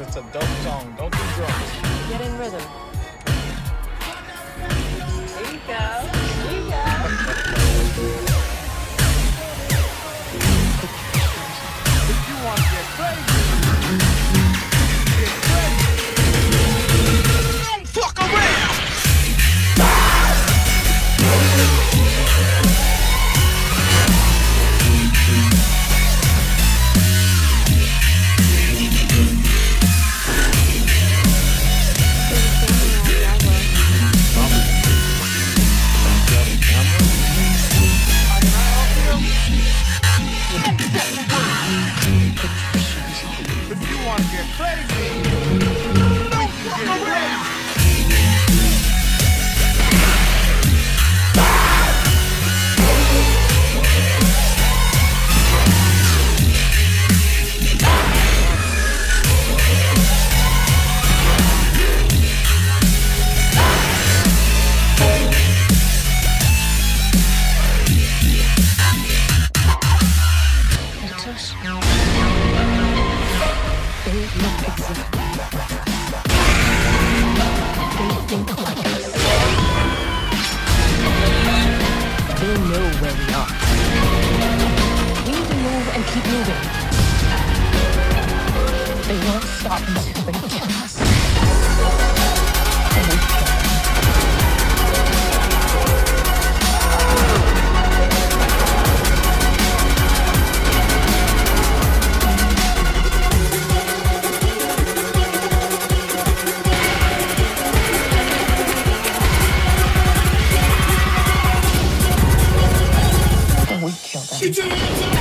because it's a dope song. Don't do drugs. Get in rhythm. There you go. There you go. If you want to get crazy, get crazy. Don't fuck around. You